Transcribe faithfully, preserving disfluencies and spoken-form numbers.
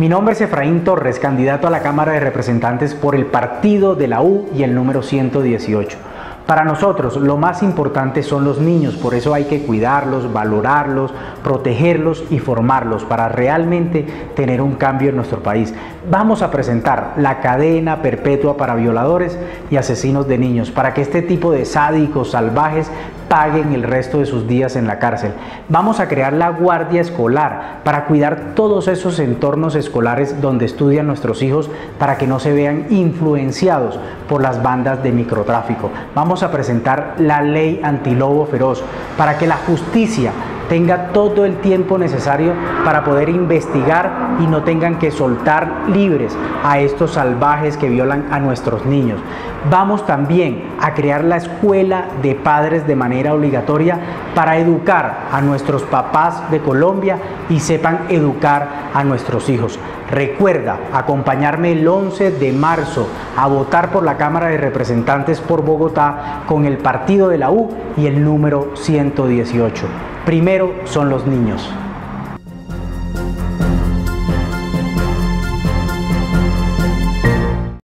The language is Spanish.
Mi nombre es Efraín Torres, candidato a la Cámara de Representantes por el Partido de la U y el número ciento dieciocho. Para nosotros lo más importante son los niños, por eso hay que cuidarlos, valorarlos, protegerlos y formarlos para realmente tener un cambio en nuestro país. Vamos a presentar la cadena perpetua para violadores y asesinos de niños, para que este tipo de sádicos salvajes paguen el resto de sus días en la cárcel. Vamos a crear la guardia escolar para cuidar todos esos entornos escolares donde estudian nuestros hijos, para que no se vean influenciados por las bandas de microtráfico. Vamos a presentar la ley antilobo feroz para que la justicia tenga todo el tiempo necesario para poder investigar y no tengan que soltar libres a estos salvajes que violan a nuestros niños. Vamos también a crear la escuela de padres de manera obligatoria para educar a nuestros papás de Colombia y sepan educar a nuestros hijos. Recuerda acompañarme el once de marzo a votar por la Cámara de Representantes por Bogotá con el Partido de la U y el número ciento dieciocho. Primero son los niños.